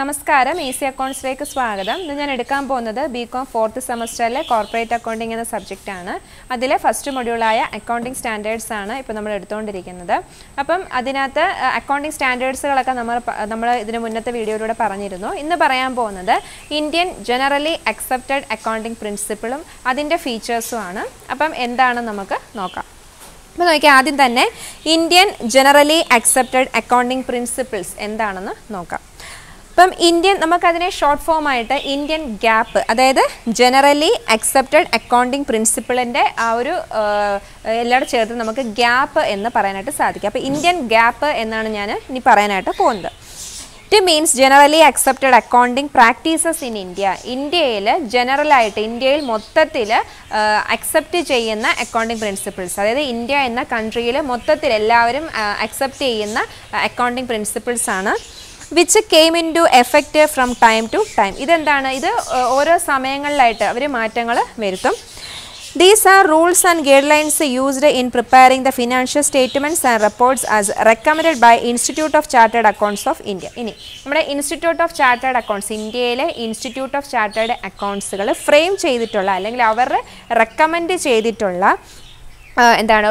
Namaskaram, Easy Accounts like Swagadam, then Edicam Bonada, BCom 4th semester, corporate accounting and the subject Anna. Adila first module accounting standards Anna, Ipanamaton Dirigana. Upon Adinata, accounting standards like a number the Munata video to Paranirno. In the Parayam Bonada, Indian Generally Accepted Accounting Principles, Adinda features Anna. Upon Endana Namaka, Noka. Indian Generally Accepted Accounting Principles endana noka. Indian namakadine short form aayita Indian gap adayathu generally accepted accounting principle ende aa oru ellada cheythu namakku gap enna parayanayitte sadhikku appo Indian gap ennanu njan ini parayanayitte povundu. It means generally accepted accounting practices in India. India general India mottathil accept cheyyunna accounting principles. That is India enna country il mottathil ellavarum accept cheyyunna accounting principles aanu which came into effect from time to time. This is oro samayangalilite avare maatangal veruthum. These are rules and guidelines used in preparing the financial statements and reports as recommended by Institute of Chartered Accountants of India. In the Institute of Chartered Accounts, India Institute of Chartered Accounts frame cheyidittulla, recommend cheyidittulla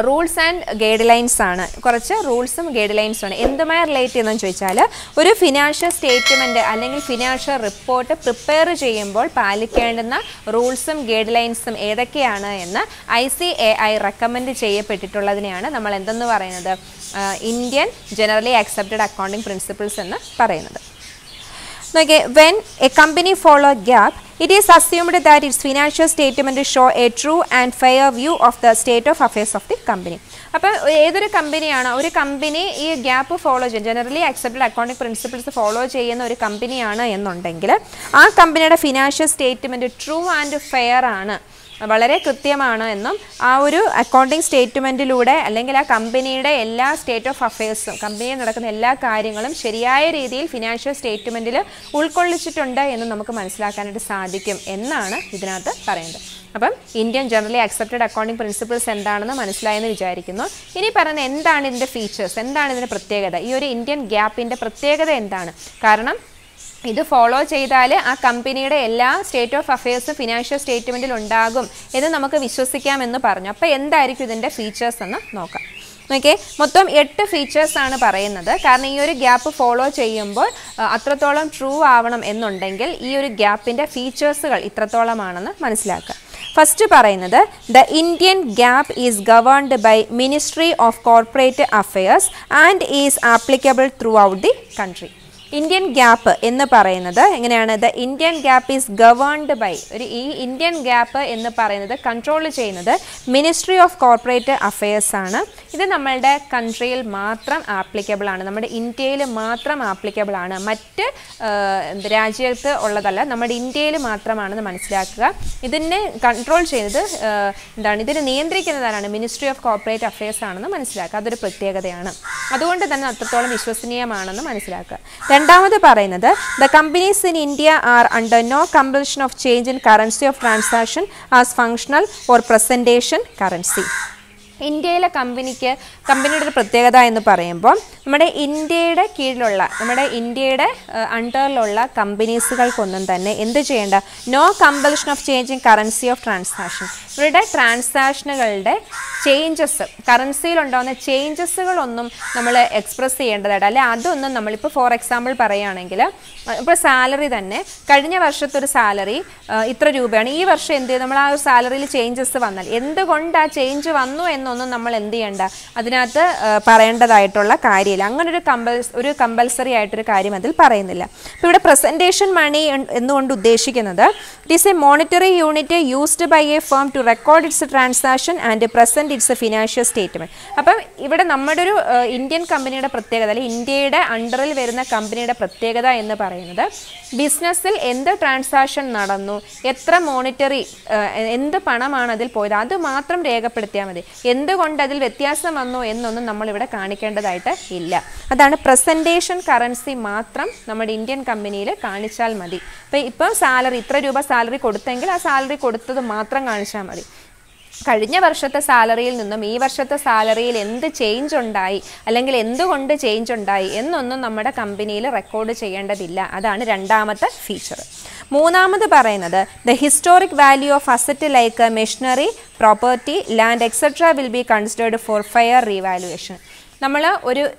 rules and guidelines aanu korachu rules and guidelines aanu endumaya relate cheyannu choichalu oru financial statement allengil financial report prepare cheyyumbol paalikkenna rules and guidelines um edakkeyana enna ICAI recommend cheyyappettittullathinaana nammal endennu parayunnathu Indian Generally Accepted Accounting Principles ennu parayunnathu. Okay, when a company follows GAAP, it is assumed that its financial statement show a true and fair view of the state of affairs of the company. Appo edhuru company aanu oru company ee GAAP follow chey generally accepted accounting principles follow cheyyana oru company aanu ennundengil aa company ade financial statement true and fair aanu വളരെ കൃത്യമാണ് എന്നും ആ ഒരു accounting സ്റ്റേറ്റ്മെന്റിലൂടെ അല്ലെങ്കിൽ ആ കമ്പനിയുടെ എല്ലാ state of അഫയേഴ്സും കമ്പനിയിൽ നടക്കുന്ന എല്ലാ കാര്യങ്ങളും ശരിയായ രീതിയിൽ ഫിനാൻഷ്യൽ സ്റ്റേറ്റ്മെന്റിൽ ഉൾക്കൊള്ളിച്ചിട്ടുണ്ട് എന്ന് നമുക്ക് മനസ്സിലാക്കാനായിട്ട് സാധിക്കും എന്നാണ് ഇതിനകത്ത് പറയുന്നത്. അപ്പം Indian generally accepted accounting principles എന്താണെന്ന് മനസ്സിലായെന്ന് വിചാരിക്കുന്നു. ഇനി പറയുന്നത് എന്താണ് ഇതിന്റെ ഫീച്ചേഴ്സ്, എന്താണ് ഇതിന്റെ പ്രത്യേകത, ഈ ഒരു ഇന്ത്യൻ ഗ്യാപ്പിന്റെ പ്രത്യേകത എന്താണ്, കാരണം ഇത് ഫോളോ ചെയ്താൽ ആ കമ്പനിയുടെ എല്ലാ സ്റ്റേറ്റ് ഓഫ് അഫയേഴ്സും ഫിനാൻഷ്യൽ സ്റ്റേറ്റ്മെന്റിൽ ഉണ്ടാകും എന്ന് നമുക്ക് വിശ്വസിക്കാമെന്ന് പറഞ്ഞു. അപ്പോൾ എന്തായിരിക്കും ഇതിന്റെ ഫീച്ചേഴ്സ് എന്ന് നോക്കാം. ഓക്കേ, മൊത്തം 8 ഫീച്ചേഴ്സ് ആണ് പറയുന്നത്. കാരണം ഈ ഒരു ഗ്യാപ്പ് ഫോളോ ചെയ്യുമ്പോൾ അത്രത്തോളം ട്രൂ ആവണം എന്നുണ്ടെങ്കിൽ ഈ ഒരു ഗ്യാപ്പിന്റെ ഫീച്ചേഴ്സുകൾ ഇത്രത്തോളമാണെന്ന് മനസ്സിലാക്കുക. First parayunnathu, the Indian GAAP is governed by Ministry of Corporate Affairs and is applicable throughout the country. Indian gap ennu parayunnathu enganeyana, the Indian gap is governed by Indian gap ennu parayunnathu control cheyyunnathu Ministry of Corporate Affairs aanu. Idu nammalde country il mathram applicable aanu, nammude Indiyil mathram applicable aanu, mattu rajyathu ulladalla, nammude Indiyil mathram aanu manasilakkuka. Idinne control cheyyunnathu endana idine niyantrikkunnathaanu Ministry of Corporate Affairs aanu manasilakkuka. Adoru prathyegathayanu, adukonde thanne atratholam vishwasaniyamanu manasilakkuka. The companies in India are under no compulsion of change in currency of transaction as functional or presentation currency. ഇന്ത്യയിലെ കമ്പനിക്ക് കമ്പനിയുടെ ഒരു പ്രത്യേകത എന്ന് പറയുമ്പോൾ നമ്മുടെ ഇന്ത്യയുടെ അണ്ടറിലുള്ള കമ്പനീസുകൾക്കൊന്നും തന്നെ എന്ത് ചെയ്യേണ്ട, no compulsion of changing currency of transaction, ഇവരുടെ ട്രാൻസാക്ഷനുകളുടെ ചേഞ്ചസ്, കറൻസിയിലുണ്ടാകുന്ന ചേഞ്ചസുകളൊന്നും നമ്മൾ എക്സ്പ്രസ് ചെയ്യേണ്ടതായിട്ട്, അല്ലെ അതൊന്നും നമ്മളിപ്പോൾ ഫോർ എക്സാമ്പിൾ പറയുകയാണെങ്കിൽ ഇപ്പോൾ സാലറി തന്നെ കഴിഞ്ഞ വർഷത്തെ ഒരു സാലറി ഇത്ര രൂപയാണ്, ഈ വർഷം എന്ത് നമ്മൾ ആ ഒരു സാലറിയിൽ ചേഞ്ചസ് വന്നാൽ എന്തുകൊണ്ട് ആ ചേഞ്ച് വന്നു എന്ന് ഒന്നും നമ്മൾ എന്ത് ചെയ്യണ്ട, അതിനകത്ത് പറയേണ്ടതായിട്ടുള്ള കാര്യമില്ല. അങ്ങനെ ഒരു കമ്പൽസറി ആയിട്ടൊരു കാര്യം അതിൽ പറയുന്നില്ല. അപ്പോൾ ഇവിടെ പ്രസന്റേഷൻ മണി എന്നുകൊണ്ട് ഉദ്ദേശിക്കുന്നത് it is a monetary unit used by a firm to record its transaction and present its financial statement. അപ്പം ഇവിടെ നമ്മുടെ ഒരു ഇന്ത്യൻ കമ്പനിയുടെ പ്രത്യേകത അല്ലെങ്കിൽ ഇന്ത്യയുടെ അണ്ടറിൽ വരുന്ന കമ്പനിയുടെ പ്രത്യേകത എന്ന് പറയുന്നത് ബിസിനസ്സിൽ എന്ത് ട്രാൻസാക്ഷൻ നടന്നു, എത്ര മോണിറ്ററി എന്ത് പണമാണ് അതിൽ പോയത്, അത് മാത്രം രേഖപ്പെടുത്തിയാൽ മതി. എന്തുകൊണ്ട് അതിൽ വ്യത്യാസം വന്നു എന്നൊന്നും നമ്മളിവിടെ കാണിക്കേണ്ടതായിട്ട് ഇല്ല. അതാണ് പ്രസന്റേഷൻ കറൻസി മാത്രം നമ്മുടെ ഇന്ത്യൻ കമ്പനിയിൽ കാണിച്ചാൽ മതി. അപ്പോൾ ഇപ്പോൾ സാലറി ഇത്ര രൂപ സാലറി കൊടുത്തെങ്കിൽ ആ സാലറി കൊടുത്തത് മാത്രം കാണിച്ചാൽ മതി. കഴിഞ്ഞ വർഷത്തെ സാലറിയിൽ നിന്നും ഈ വർഷത്തെ സാലറിയിൽ എന്ത് ചേഞ്ച് ഉണ്ടായി അല്ലെങ്കിൽ എന്തുകൊണ്ട് ചേഞ്ച് ഉണ്ടായി എന്നൊന്നും നമ്മുടെ കമ്പനിയിൽ റെക്കോർഡ് ചെയ്യേണ്ടതില്ല. അതാണ് രണ്ടാമത്തെ ഫീച്ചർ. മൂന്നാമത് പറയുന്നത് the historic value of asset like machinery, property, land etcetera will be considered for fair revaluation. നമ്മൾ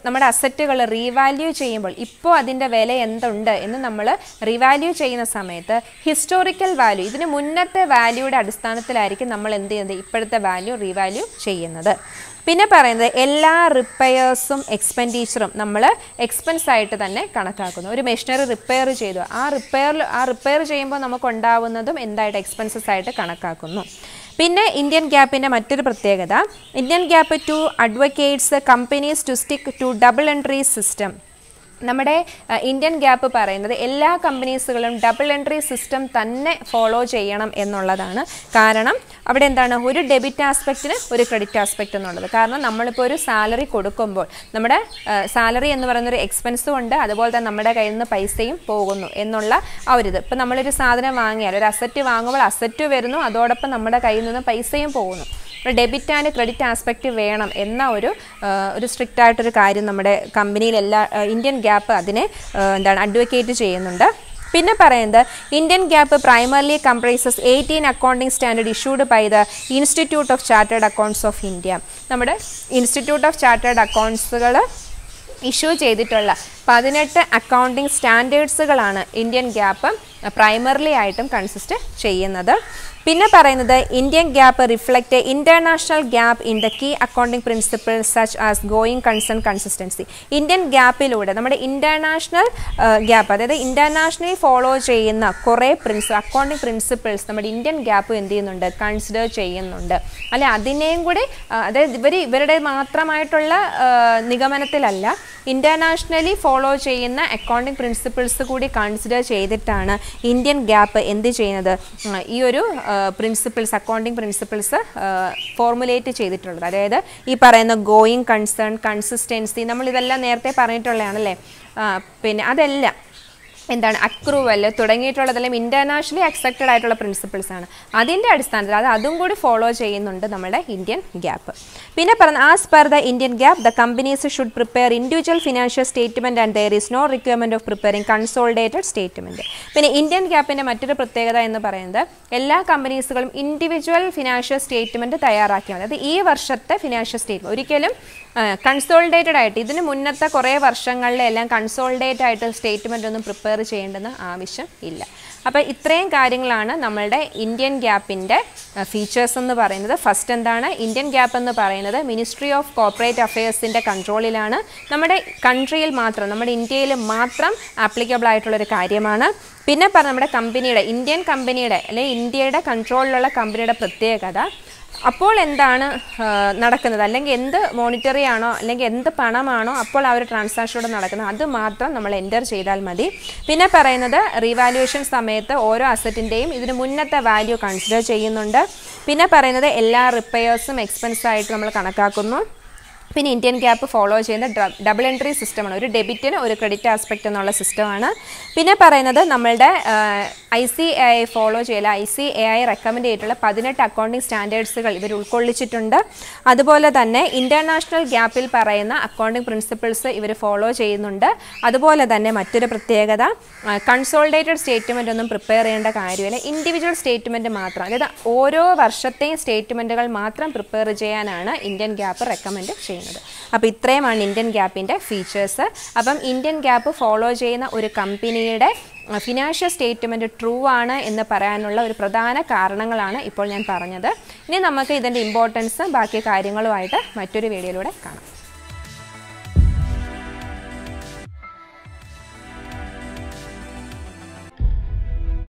നമ്മുടെ അസറ്റുകൾ റീവാല്യൂ ചെയ്യുമ്പോൾ ഇപ്പോൾ അതിൻ്റെ വില എന്തുണ്ട് എന്ന് നമ്മൾ റീവാല്യൂ ചെയ്യുന്ന സമയത്ത് ഹിസ്റ്റോറിക്കൽ വാല്യൂ, ഇതിന് മുന്നത്തെ വാല്യൂയുടെ അടിസ്ഥാനത്തിലായിരിക്കും നമ്മൾ എന്ത് ചെയ്യുന്നത്, ഇപ്പോഴത്തെ വാല്യൂ റീവാല്യൂ ചെയ്യുന്നത്. പിന്നെ പറയുന്നത് എല്ലാ റിപ്പയേഴ്സും എക്സ്പെൻഡിച്ചറും നമ്മൾ എക്സ്പെൻസ് ആയിട്ട് തന്നെ കണക്കാക്കുന്നു. ഒരു മെഷീനറി റിപ്പയർ ചെയ്തു, ആ റിപ്പയർ ചെയ്യുമ്പോൾ നമുക്കുണ്ടാവുന്നതും എന്തായിട്ട് എക്സ്പെൻസസ് ആയിട്ട് കണക്കാക്കുന്നു. പിന്നെ ഇന്ത്യൻ ഗ്യാപ്പിൻ്റെ മറ്റൊരു പ്രത്യേകത, Indian GAAP to advocates companies to stick to double entry system. നമ്മുടെ ഇന്ത്യൻ ഗ്യാപ്പ് പറയുന്നത് എല്ലാ കമ്പനീസുകളും ഡബിൾ എൻട്രി സിസ്റ്റം തന്നെ ഫോളോ ചെയ്യണം എന്നുള്ളതാണ്. കാരണം അവിടെ എന്താണ്, ഒരു ഡെബിറ്റ് ആസ്പെക്റ്റിന് ഒരു ക്രെഡിറ്റ് ആസ്പെക്റ്റ് എന്നുള്ളത്. കാരണം നമ്മളിപ്പോൾ ഒരു സാലറി കൊടുക്കുമ്പോൾ നമ്മുടെ സാലറി എന്ന് പറയുന്നൊരു എക്സ്പെൻസും ഉണ്ട്, അതുപോലെ തന്നെ നമ്മുടെ കയ്യിൽ നിന്ന് പൈസയും പോകുന്നു എന്നുള്ള ആ ഒരു ഇത്. ഇപ്പോൾ നമ്മളൊരു സാധനം വാങ്ങിയാൽ, ഒരു അസറ്റ് വാങ്ങുമ്പോൾ അസറ്റ് വരുന്നു, അതോടൊപ്പം നമ്മുടെ കയ്യിൽ നിന്ന് പൈസയും പോകുന്നു. ഡെബിറ്റ് ആൻഡ് ക്രെഡിറ്റ് ആസ്പെക്റ്റ് വേണം എന്ന ഒരു സ്ട്രിക്റ്റ് ആയിട്ടൊരു കാര്യം നമ്മുടെ കമ്പനിയിൽ എല്ലാ ഇന്ത്യൻ ഗ്യാപ്പ് അതിനെ അഡ്വക്കേറ്റ് ചെയ്യുന്നുണ്ട്. പിന്നെ പറയുന്നത് Indian GAAP primarily comprises 18 accounting standard issued by the institute of chartered accounts of India. നമ്മുടെ ഇൻസ്റ്റിറ്റ്യൂട്ട് ഓഫ് ചാർട്ടേഡ് അക്കൗണ്ട്സുകൾ ഇഷ്യൂ ചെയ്തിട്ടുള്ള 18 അക്കൗണ്ടിങ് സ്റ്റാൻഡേർഡ്സുകളാണ് ഇന്ത്യൻ ഗ്യാപ്പ് പ്രൈമറിലി ആയിട്ടും കൺസിസ്റ്റ് ചെയ്യുന്നത്. പിന്നെ പറയുന്നത് Indian GAAP reflect international GAAP in the key accounting principle such as going concern consistency. Indian ഗ്യാപ്പിലൂടെ നമ്മുടെ ഇൻ്റർനാഷണൽ ഗ്യാപ്പ്, അതായത് ഇൻ്റർനാഷണലി ഫോളോ ചെയ്യുന്ന കുറേ അക്കൗണ്ടിങ് പ്രിൻസിപ്പിൾസ് നമ്മുടെ ഇന്ത്യൻ ഗ്യാപ്പ് എന്ത് ചെയ്യുന്നുണ്ട്, കൺസിഡർ ചെയ്യുന്നുണ്ട്. അല്ലെ, അതിനെയും കൂടി, അതായത് ഇവരുടെ മാത്രമായിട്ടുള്ള നിഗമനത്തിലല്ല, ഇൻ്റർനാഷണലി ഫോളോ ചെയ്യുന്ന അക്കൗണ്ടിങ് പ്രിൻസിപ്പിൾസ് കൂടി കൺസിഡർ ചെയ്തിട്ടാണ് ഇന്ത്യൻ ഗ്യാപ്പ് എന്ത് ചെയ്യുന്നത്, ഈ ഒരു പ്രിൻസിപ്പിൾസ്, അക്കൗണ്ടിങ് പ്രിൻസിപ്പിൾസ് ഫോർമുലേറ്റ് ചെയ്തിട്ടുള്ളത്. അതായത് ഈ പറയുന്ന ഗോയിങ് കൺസേൺ, കൺസിസ്റ്റൻസി, നമ്മളിതെല്ലാം നേരത്തെ പറഞ്ഞിട്ടുള്ളതാണല്ലേ. പിന്നെ അതെല്ലാം എന്താണ്, അക്രൂവൽ തുടങ്ങിയിട്ടുള്ളതെല്ലാം ഇൻ്റർനാഷണലി അക്സെപ്റ്റഡ് ആയിട്ടുള്ള പ്രിൻസിപ്പിൾസാണ്. അതിൻ്റെ അടിസ്ഥാനത്തിൽ അതും കൂടി ഫോളോ ചെയ്യുന്നുണ്ട് നമ്മുടെ ഇന്ത്യൻ ഗ്യാപ്പ്. പിന്നെ പറഞ്ഞ as per the Indian GAAP the companies should prepare individual financial statement and there is no requirement of preparing consolidated statement. പിന്നെ ഇന്ത്യൻ ഗ്യാപ്പിൻ്റെ മറ്റൊരു പ്രത്യേകത എന്ന് പറയുന്നത് എല്ലാ കമ്പനീസുകളും ഇൻഡിവിജ്വൽ ഫിനാൻഷ്യൽ സ്റ്റേറ്റ്മെൻറ്റ് തയ്യാറാക്കിയാൽ മതി. അതായത് ഈ വർഷത്തെ ഫിനാൻഷ്യൽ സ്റ്റേറ്റ്മെൻറ്റ് ഒരിക്കലും കൺസോൾഡേറ്റഡ് ആയിട്ട്, ഇതിന് മുന്നത്തെ കുറേ വർഷങ്ങളിലെല്ലാം കൺസോൾഡേറ്റ് ആയിട്ട് സ്റ്റേറ്റ്മെൻ്റ് ഒന്നും പ്രിപ്പയർ ചെയ്യേണ്ടെന്ന് ആവശ്യം ഇല്ല. അപ്പോൾ ഇത്രയും കാര്യങ്ങളാണ് നമ്മളുടെ ഇന്ത്യൻ ഗ്യാപ്പിൻ്റെ ഫീച്ചേഴ്സ് എന്ന് പറയുന്നത്. ഫസ്റ്റ് എന്താണ്, ഇന്ത്യൻ ഗ്യാപ്പ് എന്ന് പറയുന്നത് മിനിസ്ട്രി ഓഫ് കോർപ്പറേറ്റ് അഫയേഴ്സിൻ്റെ കൺട്രോളിലാണ്. നമ്മുടെ കൺട്രിയിൽ മാത്രം, നമ്മുടെ ഇന്ത്യയിൽ മാത്രം ആപ്ലിക്കബിൾ ആയിട്ടുള്ളൊരു കാര്യമാണ്. പിന്നെ നമ്മുടെ കമ്പനിയുടെ, ഇന്ത്യൻ കമ്പനിയുടെ അല്ലെങ്കിൽ ഇന്ത്യയുടെ കൺട്രോളിലുള്ള കമ്പനിയുടെ പ്രത്യേകത, അപ്പോൾ എന്താണ് നടക്കുന്നത്, അല്ലെങ്കിൽ എന്ത് മോണിറ്ററി ആണോ അല്ലെങ്കിൽ എന്ത് പണമാണോ അപ്പോൾ ആ ഒരു ട്രാൻസാക്ഷനോട് നടക്കുന്നത്, അത് മാത്രം നമ്മൾ എൻ്റർ ചെയ്താൽ മതി. പിന്നെ പറയുന്നത് റീവാലുവേഷൻ സമയത്ത് ഓരോ അസറ്റിൻ്റെയും ഇതിന് മുന്നത്തെ വാല്യൂ കൺസിഡർ ചെയ്യുന്നുണ്ട്. പിന്നെ പറയുന്നത് എല്ലാ റിപ്പയേഴ്സും എക്സ്പെൻസായിട്ട് നമ്മൾ കണക്കാക്കുന്നു. പിന്നെ ഇന്ത്യൻ ഗ്യാപ്പ് ഫോളോ ചെയ്യുന്ന ഡബിൾ എൻട്രി സിസ്റ്റമാണ്, ഒരു ഡെബിറ്റിന് ഒരു ക്രെഡിറ്റ് ആസ്പെക്റ്റ് എന്നുള്ള സിസ്റ്റമാണ്. പിന്നെ പറയുന്നത് നമ്മളുടെ ICAI ഫോളോ ചെയ്യല, ICAI റെക്കമെൻഡ് ചെയ്തിട്ടുള്ള 18 അക്കൗണ്ടിങ് സ്റ്റാൻഡേർഡ്സുകൾ ഇവർ ഉൾക്കൊള്ളിച്ചിട്ടുണ്ട്. അതുപോലെ തന്നെ ഇൻ്റർനാഷണൽ ഗ്യാപ്പിൽ പറയുന്ന അക്കൗണ്ടിങ് പ്രിൻസിപ്പിൾസ് ഇവർ ഫോളോ ചെയ്യുന്നുണ്ട്. അതുപോലെ തന്നെ മറ്റൊരു പ്രത്യേകത, കൺസോൾഡേറ്റഡ് സ്റ്റേറ്റ്മെൻ്റ് ഒന്നും പ്രിപ്പയർ ചെയ്യേണ്ട കാര്യമില്ല, ഇൻഡിവിജ്വൽ സ്റ്റേറ്റ്മെൻറ്റ് മാത്രം, അതായത് ഓരോ വർഷത്തെയും സ്റ്റേറ്റ്മെൻറ്റുകൾ മാത്രം പ്രിപ്പയർ ചെയ്യാനാണ് ഇന്ത്യൻ ഗ്യാപ്പ് റെക്കമെൻഡ് ചെയ്യുന്നത്. അപ്പോൾ ഇത്രയുമാണ് ഇന്ത്യൻ ഗ്യാപ്പിൻ്റെ ഫീച്ചേഴ്സ്. അപ്പം ഇന്ത്യൻ ഗ്യാപ്പ് ഫോളോ ചെയ്യുന്ന ഒരു കമ്പനിയുടെ ഫിനാൻഷ്യൽ സ്റ്റേറ്റ്മെൻറ്റ് ട്രൂ ആണ് എന്ന് പറയാനുള്ള ഒരു പ്രധാന കാരണങ്ങളാണ് ഇപ്പോൾ ഞാൻ പറഞ്ഞത്. ഇനി നമുക്ക് ഇതിൻ്റെ ഇമ്പോർട്ടൻസ് ബാക്കി കാര്യങ്ങളുമായിട്ട് മറ്റൊരു വീഡിയോയിലൂടെ കാണാം.